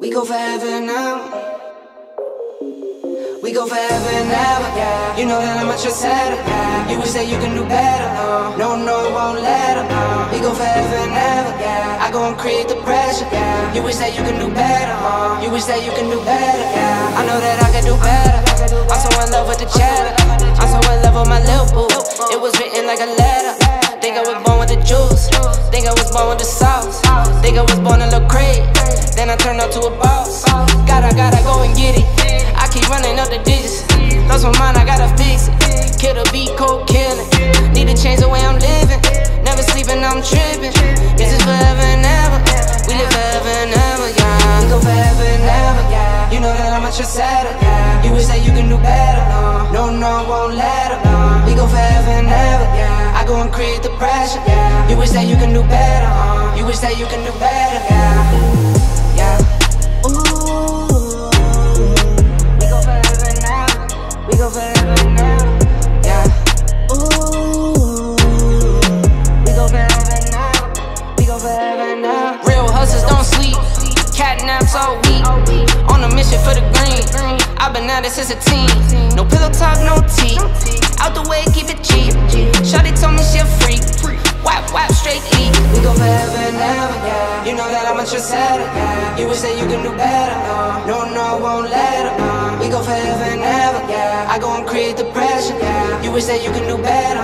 We go forever now. We go forever and ever, yeah. You know that I'm at your setup, yeah. You would say you can do better, no, I won't let her, We go forever and ever, yeah. I go and create the pressure, yeah. You would say you can do better, You would say you can do better, yeah. I know that I can do better. I'm so in love with the chatter. I'm so in love with my lil' boo. It was written like a letter. Think I was born with the juice. Think I was born with the sauce. Think I was born in La Crate. Then I turned up to a boss. Gotta go and get it. I keep running up the digits. Lost my mind, I gotta fix it. Kill the beat, cold killing. Need to change the way I'm living. Never sleeping, I'm tripping. This is forever and ever. We live forever and ever, yeah. We go forever and ever, yeah. You know that I'm at your setup, yeah. You would say you can do better, no, I won't let her, We go forever and ever, yeah. I go and create the pressure, yeah. You would say you can do better, You would say you can do better, yeah. Yeah. Ooh. We go forever and ever, yeah. Ooh, we go forever and ever. We go forever and ever. Real hustlers don't sleep, cat naps all week. On a mission for the green, I've been at it since a teen. No pillow talk, no tea. Out the way, keep it cheap. Shawty told me she a freak. Wap, straight E. We go forever and ever, yeah. You know that I'm at your setup, yeah. You would say you can do better, no, I won't let her, We go forever and ever, yeah. I go and create the pressure, yeah. You would say you can do better,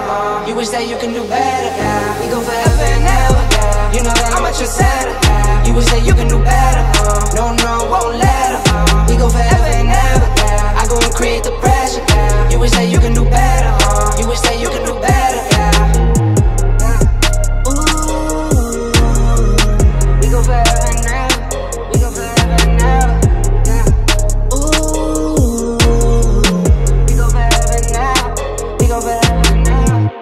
You would say you can do better, yeah. We go forever and ever, yeah. You know that I'm at your setup, yeah. You would say you can do better, no, I won't let her, We go forever and ever, yeah. I go and create the pressure, yeah. You would say you can do better, You would say you can do better, yeah. We go forever and ever. We go forever and ever. Yeah. Ooh, we go forever and ever. We go forever and ever.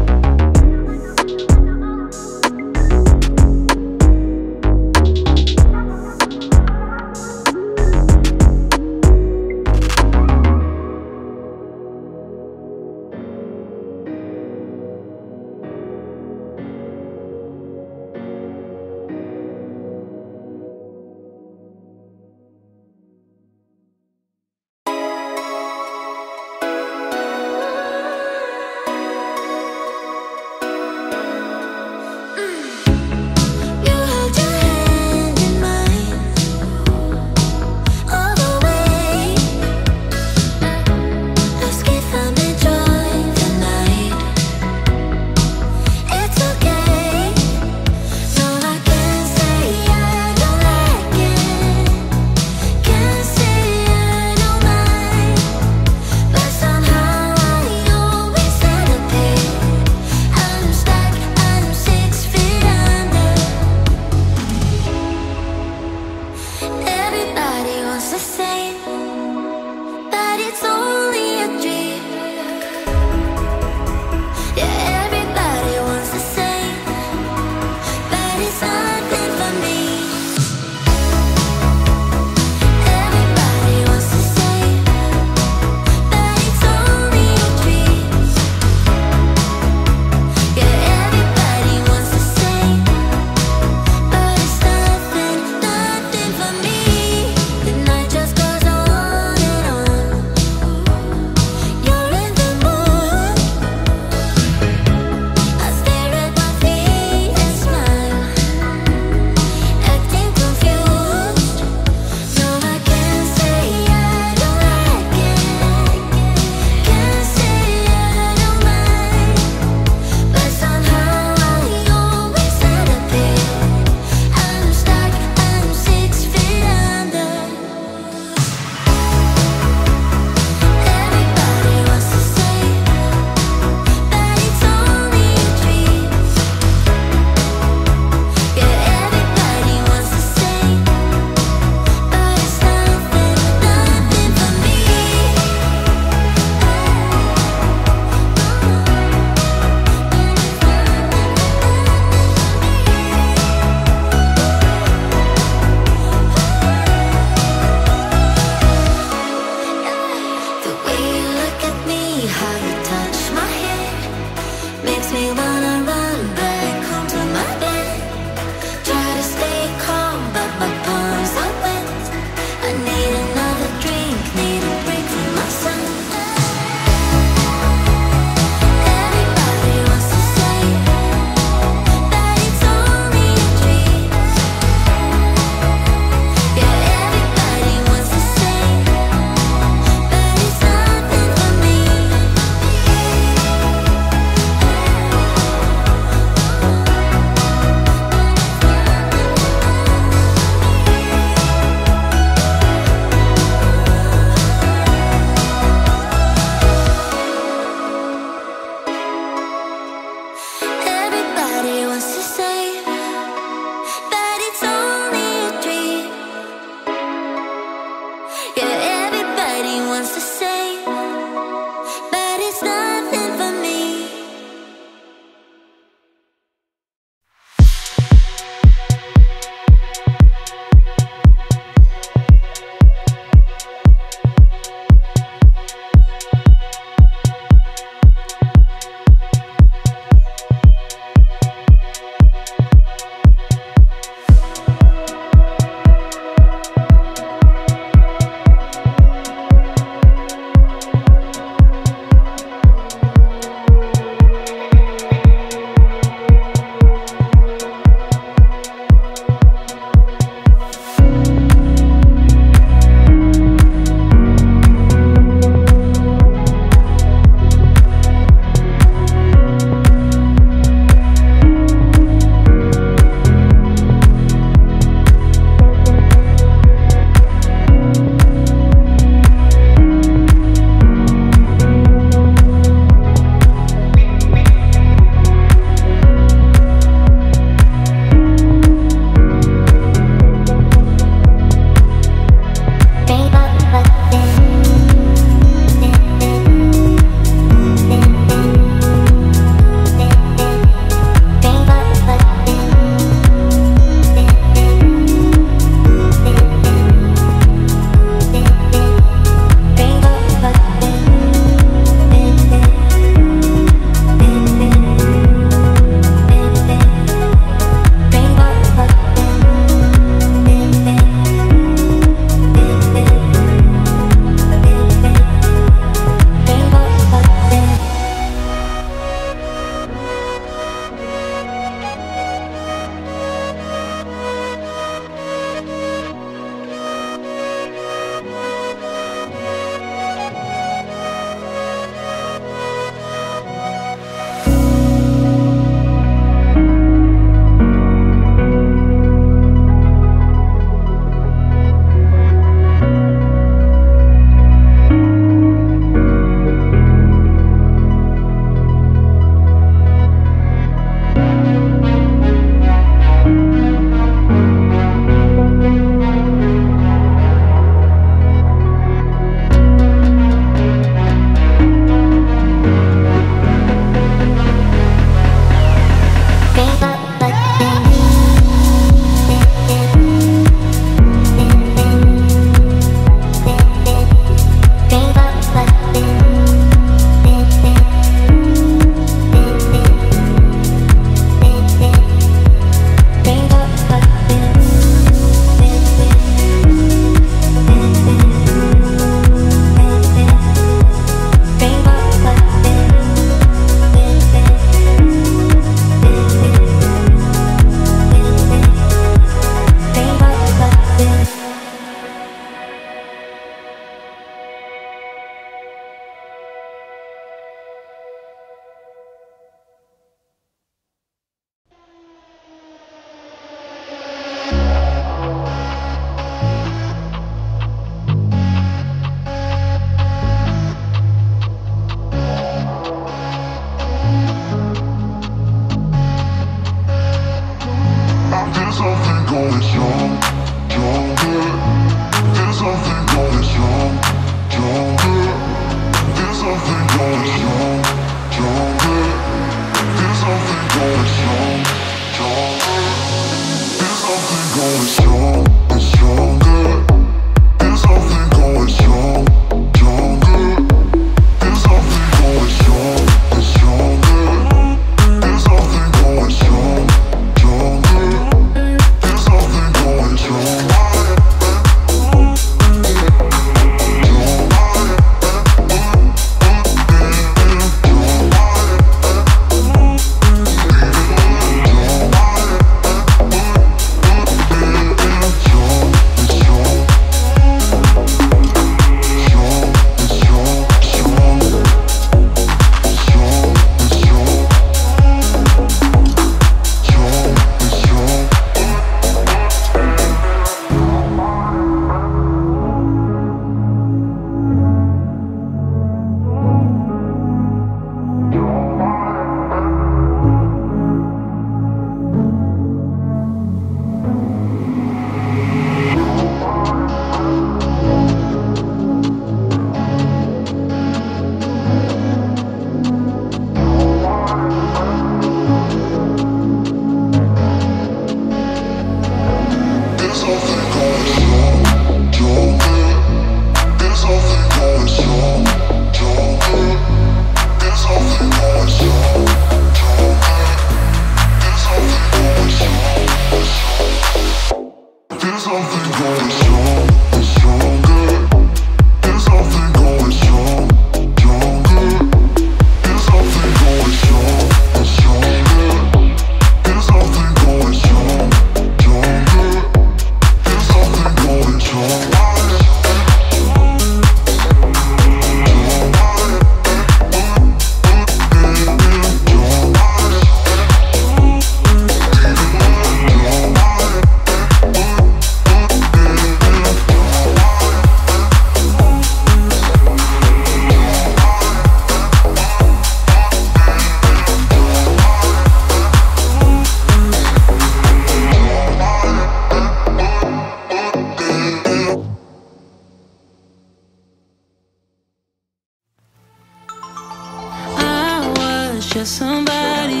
just somebody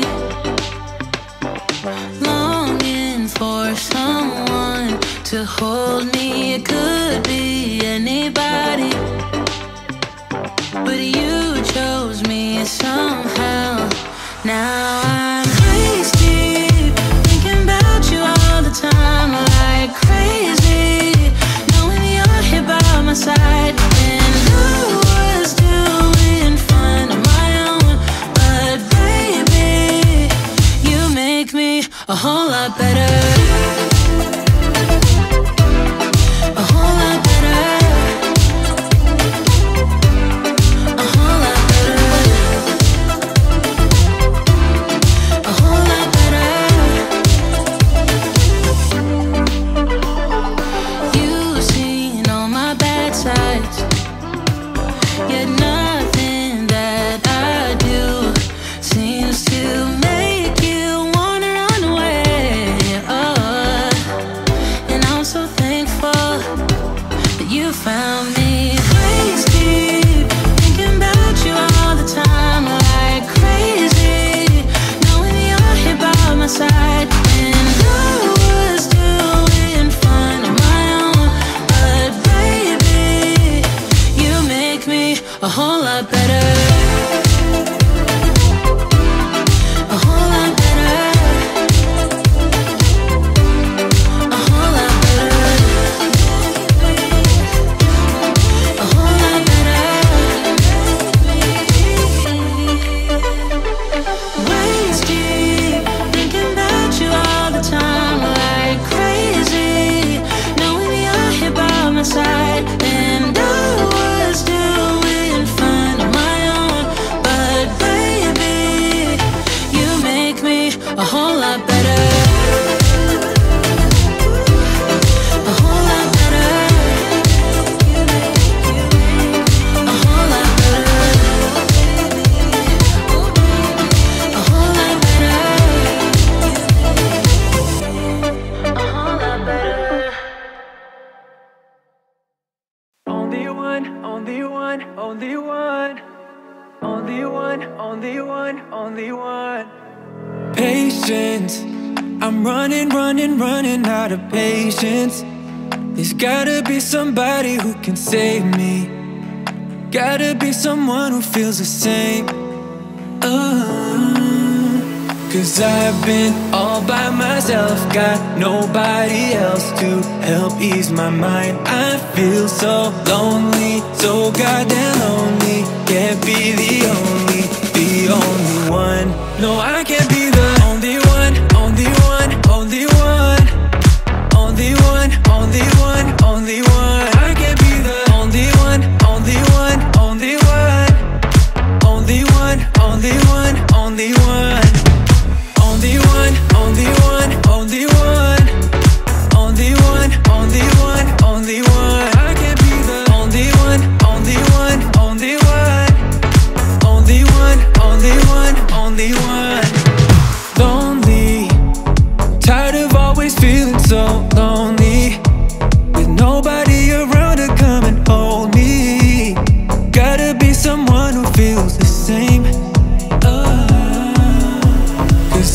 longing for someone to hold me. It could be anybody, but you chose me somehow. Now I'm crazy, thinking about you all the time, like crazy, knowing you're here by my side. And who a whole lot better. Save me. Gotta be someone who feels the same. Cause I've been all by myself, got nobody else to help ease my mind. I feel so lonely, so goddamn lonely. Can't be the only one. No, I can't be the only one, only one, only one, only one, only one, only one. Only one, only one, only one, only one, only one, only one, only one, only one. I can't be the only one, only one, only one, only one, only one, only one. Lonely, tired of always feeling so lonely, with nobody around to come and hold me. Gotta be someone who feels the same.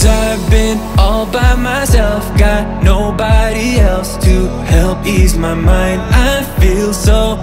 I've been all by myself, got nobody else to help ease my mind. I feel so